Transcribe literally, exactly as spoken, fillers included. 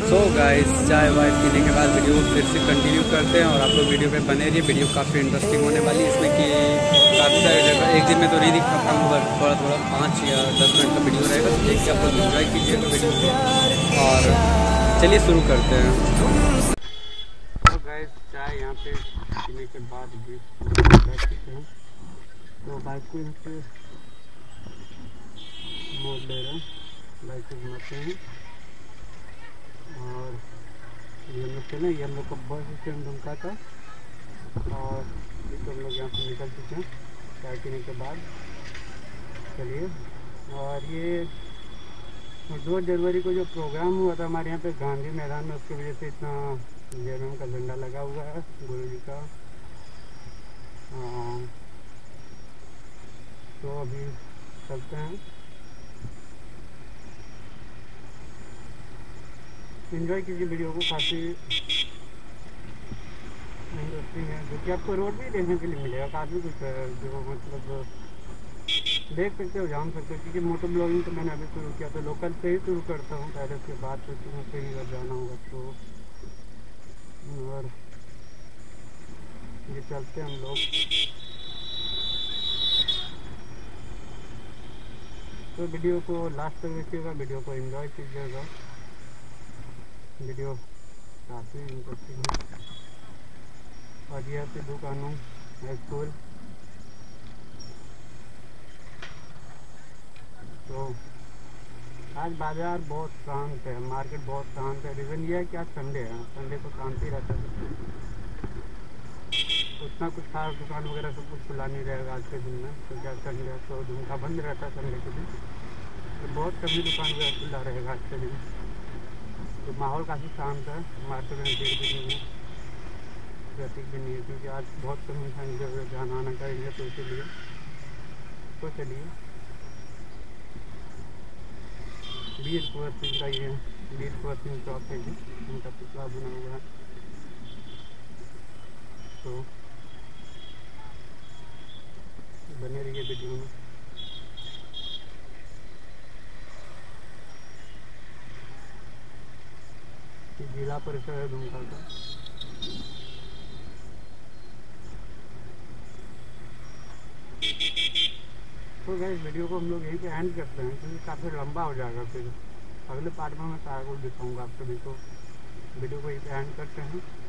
So guys चाय वाय पीने के बाद वीडियो फिर से कंटिन्यू करते हैं और आप लोग वीडियो पे बने रहिए। वीडियो काफ़ी इंटरेस्टिंग होने वाली है, इसमें कि काफ़ी सारे जगह एक दिन में तो नहीं दिख सकता हूँ, बट थोड़ा थोड़ा पाँच या दस मिनट का वीडियो रहेगा, तो देखिए आप लोग इंजॉय कीजिएगा वीडियो को। और चलिए शुरू करते हैं। तो गाइस चाय यहाँ पे पीने के बाद भी तो बाइक में मोड़ ले रहा हूँ, बाइक को घुमाते हैं। और ये हम लोग चले, ये हम लोग का बस स्टैंड दुमका था और तो हम लोग यहाँ से निकल चुके हैं चाय पीने के बाद। चलिए, और ये दो जनवरी को जो प्रोग्राम हुआ था हमारे यहाँ पे गांधी मैदान में, उसकी वजह से इतना जयराम का झंडा लगा हुआ है गुरु जी का। तो अभी चलते हैं, एंजॉय कीजिए वीडियो को, काफ़ी इंटरेस्टिंग है, जो कि आपको रोड भी देखने के लिए मिलेगा। काफ़ी कुछ है जो मतलब देख सकते हो, जान सकते हो, क्योंकि मोटर ब्लॉगिंग तो मैंने अभी शुरू किया तो लोकल से ही शुरू करता हूँ पहले, उसके बाद फिर तुम्हें कहीं अगर जाना होगा तो। और ये चलते हम लोग, तो वीडियो को लास्ट तक देखिएगा, वीडियो को एंजॉय कीजिएगा, वीडियो काफ़ी इंटरेस्टिंग है। और यह पे दुकानों स्कूल, तो आज बाज़ार बहुत शांत है, मार्केट बहुत शांत है। रीज़न यह है कि आज संडे है, संडे को शांति रहता है, उतना कुछ खास दुकान वगैरह सब कुछ खुला नहीं रहेगा आज के दिन में, क्योंकि आज संडे है तो दुमका बंद रहता है संडे के दिन, तो बहुत कम ही दुकान वगैरह खुला रहेगा आज के दिन। तो माहौल काफ़ी शांत है, मार्केट में भीड़ भी नहीं है, ट्रैफिक भी नहीं है, क्योंकि आज बहुत कम इंसान जब जाना आना करेंगे तो इसीलिए। तो चलिए, वीर कुंवर सिंह का ये वीर कुंवर सिंह चौक है, उनका पुतला बना हुआ है। तो बने रहिए वीडियो में। जिला परिषद है दुमका का, तो गाइस वीडियो को हम लोग यहीं पे एंड करते हैं, क्योंकि काफ़ी लंबा हो जाएगा, फिर अगले पार्ट में मैं सारा कुछ दिखाऊंगा आपको भी। तो वीडियो को यहीं पे एंड करते हैं।